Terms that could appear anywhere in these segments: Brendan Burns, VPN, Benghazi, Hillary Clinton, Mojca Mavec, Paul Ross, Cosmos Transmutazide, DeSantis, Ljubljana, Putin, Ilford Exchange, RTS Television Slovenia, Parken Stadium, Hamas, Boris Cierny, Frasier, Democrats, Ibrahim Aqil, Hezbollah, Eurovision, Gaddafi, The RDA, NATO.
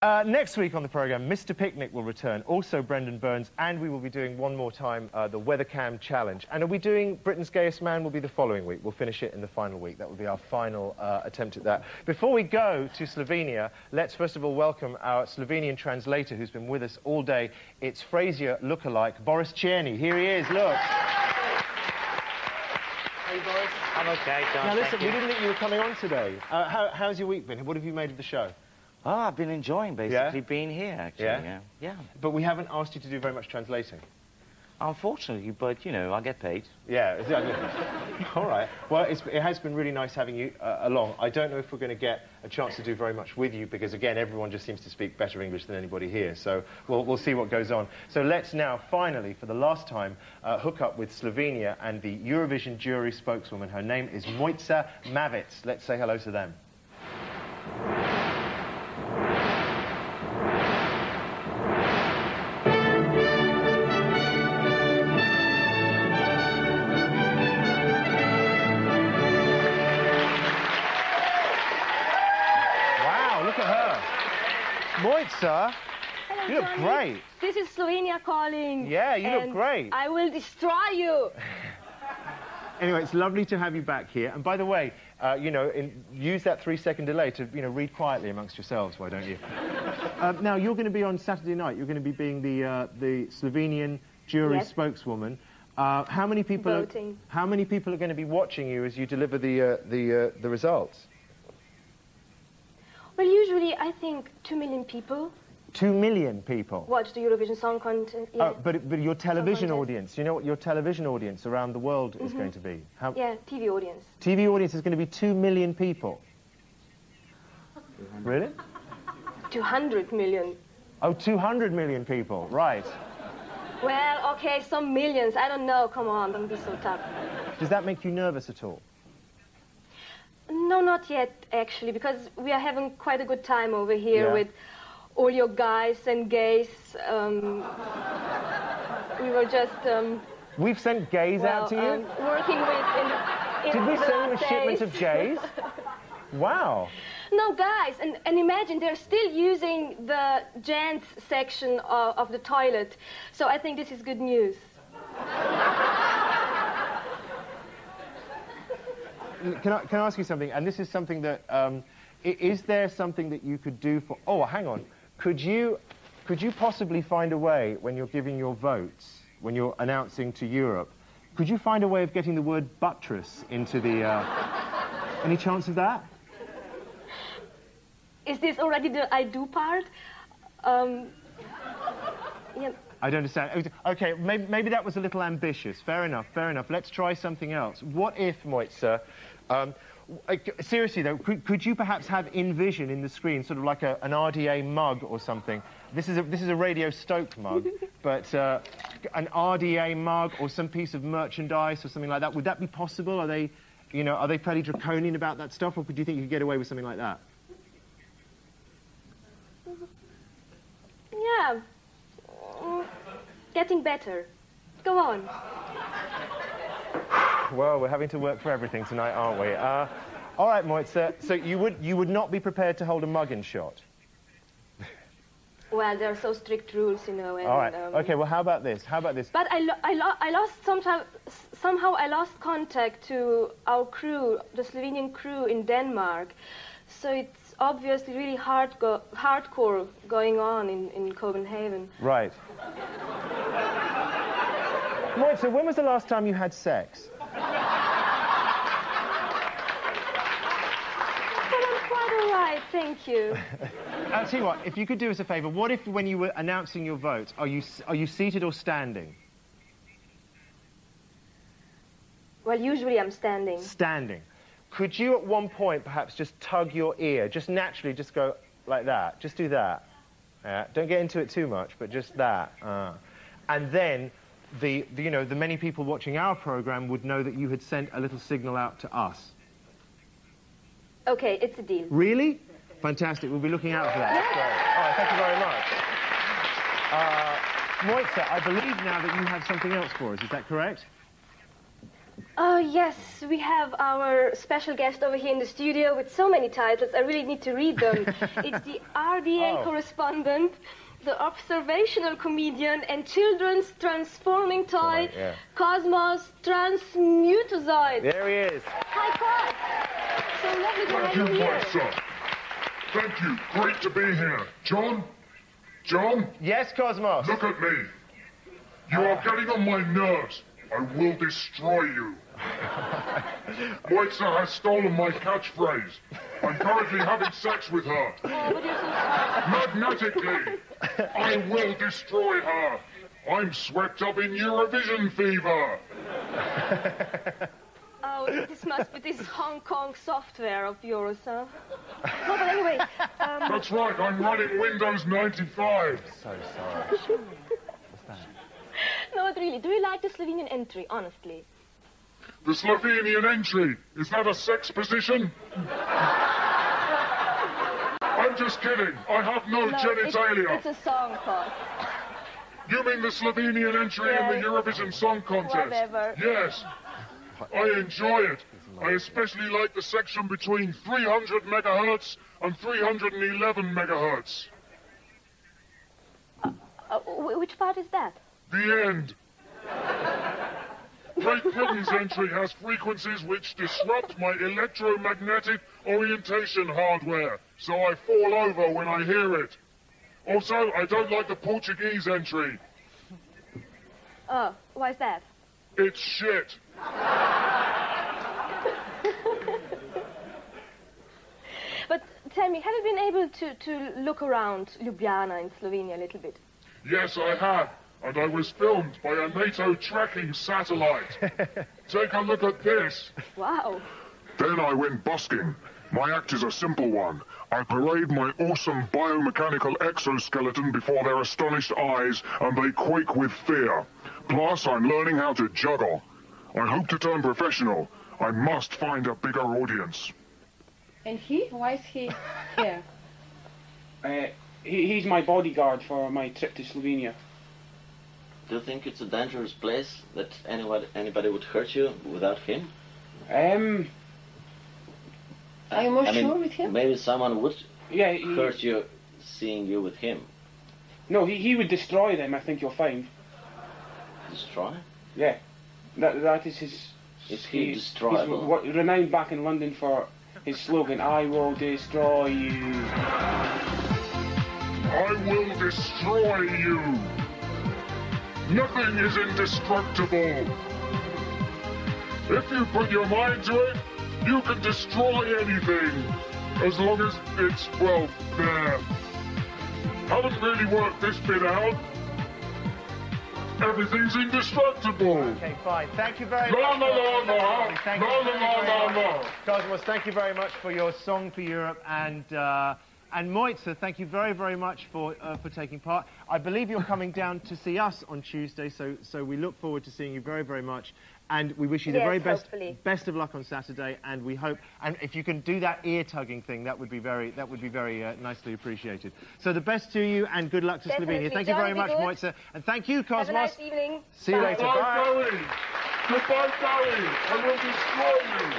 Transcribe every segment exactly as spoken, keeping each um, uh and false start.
Uh, next week on the programme, Mister Picnic will return, also Brendan Burns, and we will be doing one more time uh, the Weathercam Challenge. And are we doing Britain's Gayest Man will be the following week. We'll finish it in the final week. That will be our final uh, attempt at that. Before we go to Slovenia, let's first of all welcome our Slovenian translator who's been with us all day. It's Frasier lookalike Boris Cierny. Here he is, look. How are you, Boris? I'm okay, John. Now listen, we didn't think you were coming on today. Uh, how, how's your week been? What have you made of the show? Oh, I've been enjoying, basically, yeah? being here, actually, yeah. yeah. Yeah. But we haven't asked you to do very much translating. Unfortunately, but, you know, I get paid. Yeah, exactly. All right. Well, it's, it has been really nice having you uh, along. I don't know if we're going to get a chance to do very much with you, because, again, everyone just seems to speak better English than anybody here, so we'll, we'll see what goes on. So let's now, finally, for the last time, uh, hook up with Slovenia and the Eurovision jury spokeswoman. Her name is Mojca Mavec. Let's say hello to them. Mojca, you look Johnny. great. This is Slovenia calling. Yeah, you look great. I will destroy you. Anyway, it's lovely to have you back here. And by the way, uh, you know, in, use that three-second delay to, you know, read quietly amongst yourselves, why don't you? uh, now, you're going to be on Saturday night. You're going to be being the, uh, the Slovenian jury yes. spokeswoman. Uh, how many people Voting. Are, how many people are going to be watching you as you deliver the, uh, the, uh, the results? Well, usually, I think two million people... Two million people? Watch the Eurovision Song Contest. Yeah. Oh, but, but your television audience, you know what your television audience around the world mm-hmm. is going to be? How... Yeah, T V audience. T V audience is going to be two million people. Really? Two hundred million. Oh, two hundred million people, right. Well, okay, some millions, I don't know, come on, don't be so tough. Does that make you nervous at all? No, not yet, actually, because we are having quite a good time over here yeah. with all your guys and gays. Um, we were just... Um, We've sent gays well, out to you? Um, working with... In, in Did we send you a shipment of gays? Wow. No, guys, and, and imagine, they're still using the gents section of, of the toilet, so I think this is good news. Can I, can I ask you something? And this is something that... Um, is there something that you could do for... Oh, hang on. Could you, could you possibly find a way, when you're giving your votes, when you're announcing to Europe, could you find a way of getting the word buttress into the... Uh, any chance of that? Is this already the I do part? Um, yeah. I don't understand. Okay, maybe, maybe that was a little ambitious. Fair enough, fair enough. Let's try something else. What if, Mojca, um, seriously though, could, could you perhaps have InVision in the screen, sort of like a, an R D A mug or something? This is a, this is a Radio Stoke mug, but uh, an R D A mug or some piece of merchandise or something like that, would that be possible? Are they, you know, are they fairly draconian about that stuff, or do you think you could get away with something like that? Yeah. Getting better. Go on. Well, we're having to work for everything tonight, aren't we? Uh, all right, Mojca, so you would, you would not be prepared to hold a mugging shot? Well, there are so strict rules, you know, and... All right, um, OK, well, how about this? How about this? But I, lo I, lo I lost sometime, somehow I lost contact to our crew, the Slovenian crew in Denmark, so it's obviously really hard go hardcore going on in, in Copenhagen. Right. Mojca, so when was the last time you had sex? But I'm quite all right, thank you. I'll tell you what, if you could do us a favour, what if when you were announcing your vote, are you, are you seated or standing? Well, usually I'm standing. Standing. Could you at one point perhaps just tug your ear, just naturally just go like that, just do that. Uh, don't get into it too much, but just that. Uh. And then... The, the, you know, the many people watching our programme would know that you had sent a little signal out to us. OK, it's a deal. Really? Fantastic. We'll be looking out for that. Yeah. So, all right, thank you very much. Uh, Mojca, I believe now that you have something else for us. Is that correct? Oh, yes, we have our special guest over here in the studio with so many titles. I really need to read them. It's the R D A oh. correspondent, the observational comedian, and children's transforming toy, right, yeah. Cosmos Transmutazide. There he is. Hi, Cos. So lovely to have you here. Mojca. Thank you. Great to be here. John? John? Yes, Cosmos? Look at me. You are getting on my nerves. I will destroy you. Mojca has stolen my catchphrase. I'm currently having sex with her. Oh, but you're so sorry. Magnetically, I will destroy her. I'm swept up in Eurovision fever. Oh, this must be this Hong Kong software of yours, huh? No, but anyway... Um... That's right, I'm running Windows ninety-five. I'm so sorry. No, but really, do you like the Slovenian entry, honestly? The Slovenian entry? Is that a sex position? I'm just kidding. I have no, no genitalia. It's, it's a song, Cos. You mean the Slovenian entry yeah, in the Eurovision Song Contest? Whatever. Yes. I enjoy it. I especially like the section between three hundred megahertz and three hundred eleven megahertz. Uh, uh, which part is that? The end. Great Britain's entry has frequencies which disrupt my electromagnetic orientation hardware, so I fall over when I hear it. Also, I don't like the Portuguese entry. Oh, why's that? It's shit. But tell me, have you been able to, to look around Ljubljana in Slovenia a little bit? Yes, I have. And I was filmed by a NATO tracking satellite. Take a look at this. Wow. Then I went busking. My act is a simple one. I parade my awesome biomechanical exoskeleton before their astonished eyes, and they quake with fear. Plus, I'm learning how to juggle. I hope to turn professional. I must find a bigger audience. And he? Why is he here? uh, he, he's my bodyguard for my trip to Slovenia. Do you think it's a dangerous place that anybody, anybody would hurt you without him? Um, I'm not I mean, sure with him. Maybe someone would yeah, he, hurt you seeing you with him. No, he, he would destroy them, I think you'll find. Destroy? Yeah. That, that is his... Is he, he destroyable? He's what, renowned back in London for his slogan, I will destroy you. I will destroy you. Nothing is indestructible. If you put your mind to it, you can destroy anything, as long as it's, well, there. Haven't really worked this bit out. Everything's indestructible. Okay, fine. Thank you very no, much. No, no, no, no. Thank no, no, no, no, no. Cosmos, thank you very much for your song for Europe, and... Uh, And Mojca, thank you very, very much for uh, for taking part. I believe you're coming down to see us on Tuesday, so so we look forward to seeing you very, very much. And we wish you yes, the very best hopefully. best of luck on Saturday. And we hope, and if you can do that ear tugging thing, that would be very that would be very uh, nicely appreciated. So the best to you, and good luck to Definitely. Slovenia. Thank Don't you very much, good. Mojca, and thank you, Cosmos. Have a nice evening. See Bye. you later. Bye. Bye. Goodbye, Gary. I will destroy you.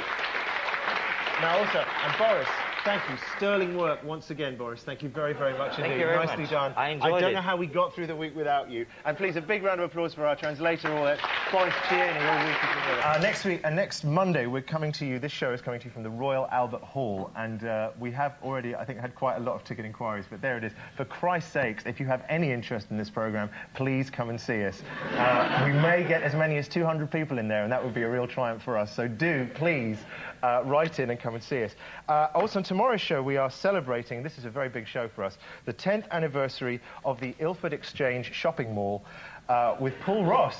Now also, and Boris. Thank you. Sterling work once again, Boris. Thank you very, very much indeed. Thank you very Nicely much. done. I enjoyed it. I don't it. know how we got through the week without you. And please, a big round of applause for our translator, all that, Boris Cierny, all week. Uh, next week, uh, next Monday, we're coming to you. This show is coming to you from the Royal Albert Hall, and uh, we have already, I think, had quite a lot of ticket inquiries. But there it is. For Christ's sakes, if you have any interest in this programme, please come and see us. Uh, we may get as many as two hundred people in there, and that would be a real triumph for us. So do please uh, write in and come and see us. Uh, also. Tomorrow's show we are celebrating, this is a very big show for us, the tenth anniversary of the Ilford Exchange shopping mall uh, with Paul Ross,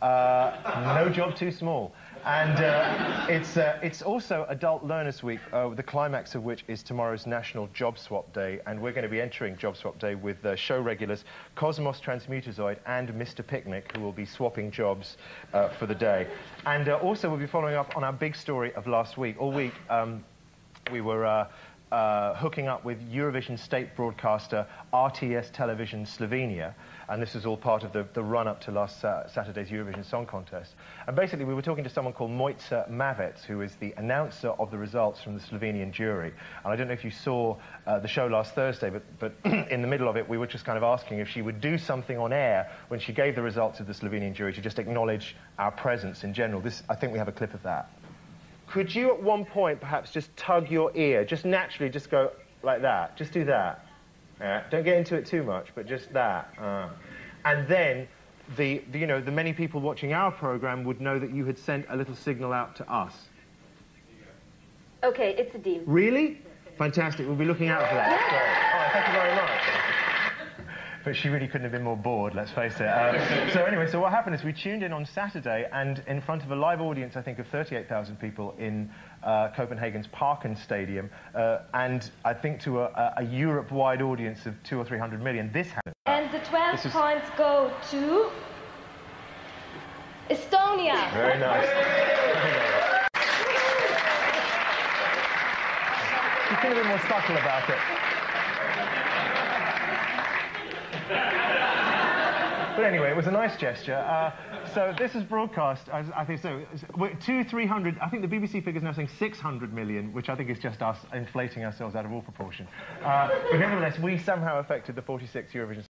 uh, No Job Too Small. And uh, it's, uh, it's also Adult Learners Week, uh, the climax of which is tomorrow's National Job Swap Day, and we're going to be entering Job Swap Day with uh, show regulars Cosmos Transmutazide and Mister Picnic, who will be swapping jobs uh, for the day. And uh, also we'll be following up on our big story of last week. All week, um, we were uh, uh, hooking up with Eurovision state broadcaster R T S Television Slovenia, and this is all part of the, the run-up to last uh, Saturday's Eurovision Song Contest. And basically we were talking to someone called Mojca Mavec, who is the announcer of the results from the Slovenian jury. And I don't know if you saw uh, the show last Thursday, but, but in the middle of it we were just kind of asking if she would do something on air when she gave the results of the Slovenian jury to just acknowledge our presence in general. This, I think we have a clip of that. Could you at one point perhaps just tug your ear, just naturally just go like that, just do that. Yeah. Don't get into it too much, but just that. Uh. And then, the, the, you know, the many people watching our program would know that you had sent a little signal out to us. Okay, it's a deal. Really? Fantastic. We'll be looking out for that. Yeah. So, all right, thank you very much. But she really couldn't have been more bored, let's face it. Uh, so anyway, so what happened is we tuned in on Saturday, and in front of a live audience, I think, of thirty-eight thousand people in Uh, Copenhagen's Parken Stadium, uh, and I think to a, a Europe-wide audience of two or three hundred million, this happened. And the twelve this points is... go to Estonia. Very nice. You could have been more subtle about it. But anyway, it was a nice gesture. Uh, So this is broadcast, I, I think so, two, three hundred, I think the B B C figures now saying six hundred million, which I think is just us inflating ourselves out of all proportion. Uh, but nevertheless, we somehow affected the forty-sixth Eurovision.